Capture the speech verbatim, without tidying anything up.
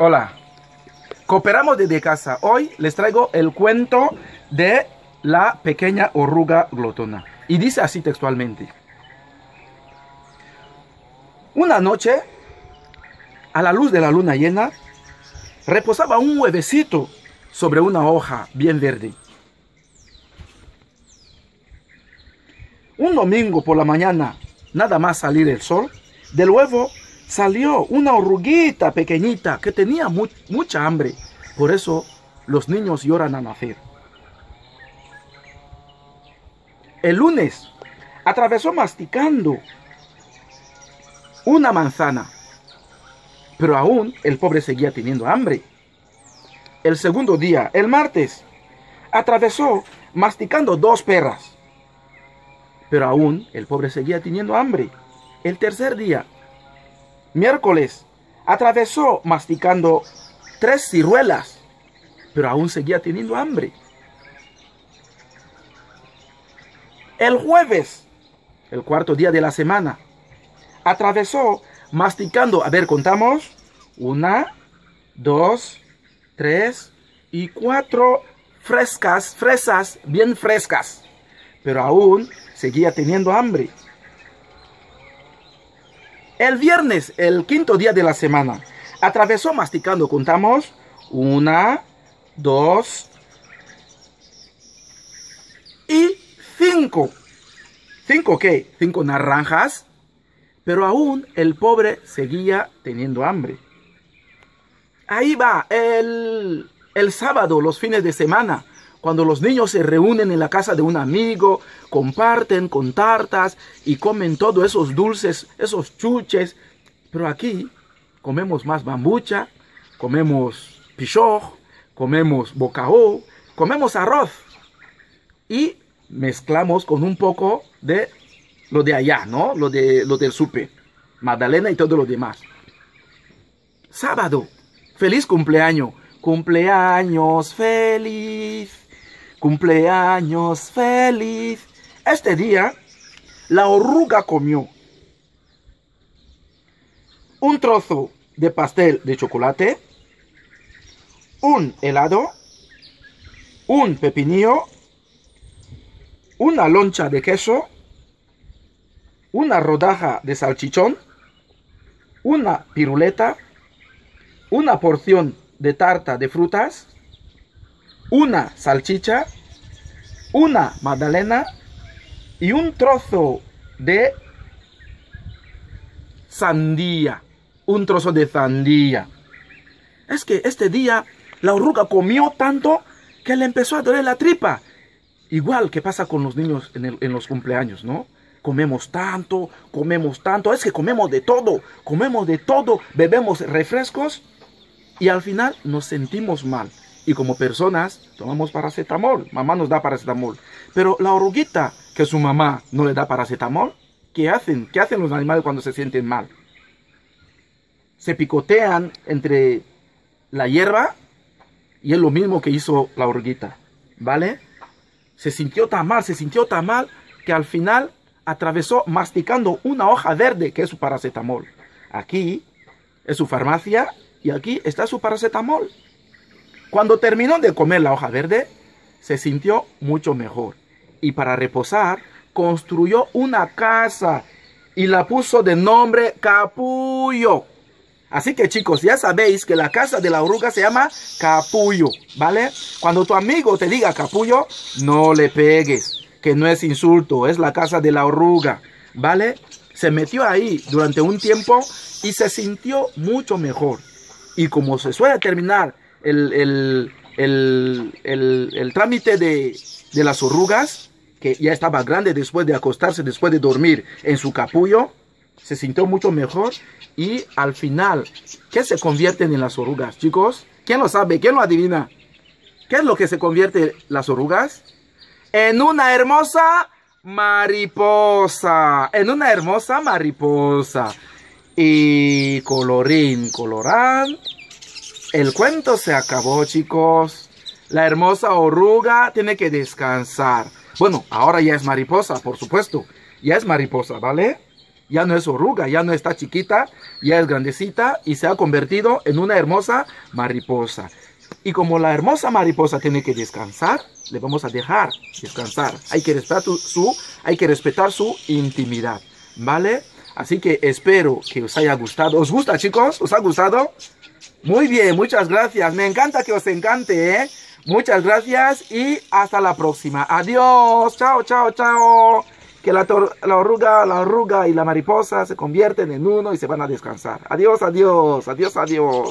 Hola, cooperamos desde casa. Hoy les traigo el cuento de La pequeña orrruga glotona. Y dice así textualmente. Una noche, a la luz de la luna llena, reposaba un huevecito sobre una hoja bien verde. Un domingo por la mañana, nada más salir el sol, del huevo salió una orruguita pequeñita que tenía mu mucha hambre. Por eso los niños lloran al nacer. El lunes atravesó masticando una manzana, pero aún el pobre seguía teniendo hambre. El segundo día, el martes, atravesó masticando dos peras, pero aún el pobre seguía teniendo hambre. El tercer día, miércoles, atravesó masticando tres ciruelas, pero aún seguía teniendo hambre. El jueves, el cuarto día de la semana, atravesó masticando, a ver, contamos, una, dos, tres y cuatro frescas, fresas, bien frescas, pero aún seguía teniendo hambre. El viernes, el quinto día de la semana, atravesó masticando, contamos, una, dos y cinco. ¿Cinco qué? Cinco naranjas, pero aún el pobre seguía teniendo hambre. Ahí va, el, el sábado, los fines de semana, cuando los niños se reúnen en la casa de un amigo, comparten con tartas y comen todos esos dulces, esos chuches. Pero aquí comemos más bambucha, comemos pichoj, comemos bocao, comemos arroz y mezclamos con un poco de lo de allá, ¿no? Lo, de, lo del supe, magdalena y todo lo demás. Sábado, feliz cumpleaños, cumpleaños feliz. Cumpleaños feliz. Este día, la orruga comió un trozo de pastel de chocolate, un helado, un pepinillo, una loncha de queso, una rodaja de salchichón, una piruleta, una porción de tarta de frutas, una salchicha, una magdalena y un trozo de sandía. Un trozo de sandía. Es que este día la orruga comió tanto que le empezó a doler la tripa. Igual que pasa con los niños en, el, en los cumpleaños, ¿no? Comemos tanto, comemos tanto. Es que comemos de todo, comemos de todo. Bebemos refrescos y al final nos sentimos mal. Y como personas, tomamos paracetamol. Mamá nos da paracetamol. Pero la orruguita que su mamá no le da paracetamol, ¿qué hacen? ¿Qué hacen los animales cuando se sienten mal? Se picotean entre la hierba y es lo mismo que hizo la orruguita, ¿vale? Se sintió tan mal, se sintió tan mal que al final atravesó masticando una hoja verde que es su paracetamol. Aquí es su farmacia y aquí está su paracetamol. Cuando terminó de comer la hoja verde, se sintió mucho mejor. Y para reposar, construyó una casa y la puso de nombre Capullo. Así que chicos, ya sabéis que la casa de la orruga se llama Capullo, ¿vale? Cuando tu amigo te diga Capullo, no le pegues, que no es insulto, es la casa de la orruga, ¿vale? Se metió ahí durante un tiempo y se sintió mucho mejor. Y como se suele terminar El, el, el, el, el trámite de, de las orrugas, que ya estaba grande después de acostarse, después de dormir en su capullo, se sintió mucho mejor. Y al final, ¿qué se convierten en las orrugas, chicos? ¿Quién lo sabe? ¿Quién lo adivina? ¿Qué es lo que se convierte las orrugas? En una hermosa mariposa. En una hermosa mariposa. Y colorín colorán, el cuento se acabó, chicos. La hermosa orruga tiene que descansar. Bueno, ahora ya es mariposa, por supuesto. Ya es mariposa, ¿vale? ya no es oruga, ya no está chiquita, ya es grandecita y se ha convertido en una hermosa mariposa. Y como la hermosa mariposa tiene que descansar, le vamos a dejar descansar. Hay que respetar su, hay que respetar su intimidad, ¿vale? Así que espero que os haya gustado. ¿Os gusta, chicos? ¿Os ha gustado? Muy bien, muchas gracias. Me encanta que os encante, ¿eh? Muchas gracias y hasta la próxima. Adiós. Chao, chao, chao. Que la, la orruga, la orruga y la mariposa se convierten en uno y se van a descansar. Adiós, adiós, adiós, adiós.